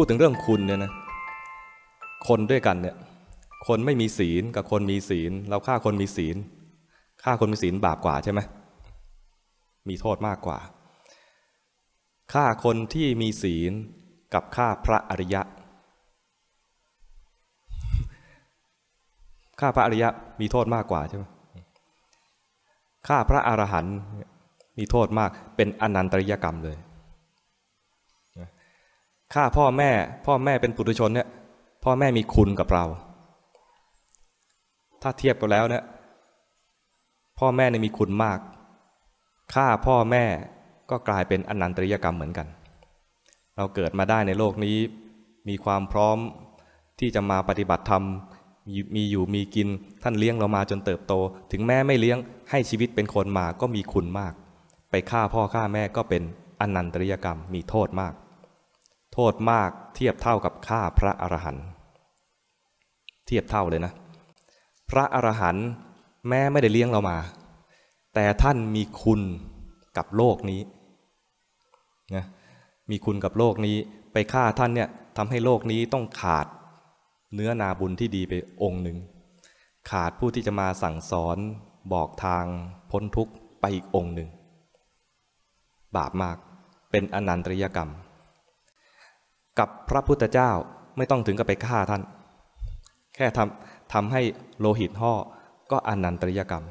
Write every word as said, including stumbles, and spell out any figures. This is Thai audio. พูดถึงเรื่องคุณเนี่ยนะคนด้วยกันเนี่ยคนไม่มีศีลกับคนมีศีลเราฆ่าคนมีศีลฆ่าคนมีศีลบาปกว่าใช่ไหมมีโทษมากกว่าฆ่าคนที่มีศีลกับฆ่าพระอริยะฆ่าพระอริยะมีโทษมากกว่าใช่ไหมฆ่าพระอรหันต์มีโทษมากเป็นอนันตริยกรรมเลยฆ่าพ่อแม่พ่อแม่เป็นปุถุชนเนี่ยพ่อแม่มีคุณกับเราถ้าเทียบกันแล้วเนี่ยพ่อแม่เนี่ยมีคุณมากฆ่าพ่อแม่ก็กลายเป็นอนันตริยกรรมเหมือนกันเราเกิดมาได้ในโลกนี้มีความพร้อมที่จะมาปฏิบัติธรรมมีอยู่มีกินท่านเลี้ยงเรามาจนเติบโตถึงแม่ไม่เลี้ยงให้ชีวิตเป็นคนมาก็มีคุณมากไปฆ่าพ่อฆ่าแม่ก็เป็นอนันตริยกรรมมีโทษมากโทษมากเทียบเท่ากับฆ่าพระอรหันต์เทียบเท่าเลยนะพระอรหันต์แม่ไม่ได้เลี้ยงเรามาแต่ท่านมีคุณกับโลกนี้นะมีคุณกับโลกนี้ไปฆ่าท่านเนี่ยทำให้โลกนี้ต้องขาดเนื้อนาบุญที่ดีไปองค์หนึ่งขาดผู้ที่จะมาสั่งสอนบอกทางพ้นทุกข์ไปอีกองค์หนึ่งบาปมากเป็นอนันตริยกรรมกับพระพุทธเจ้าไม่ต้องถึงกับไปฆ่าท่านแค่ทำทำให้โลหิตห่อก็อนันตริยกรรม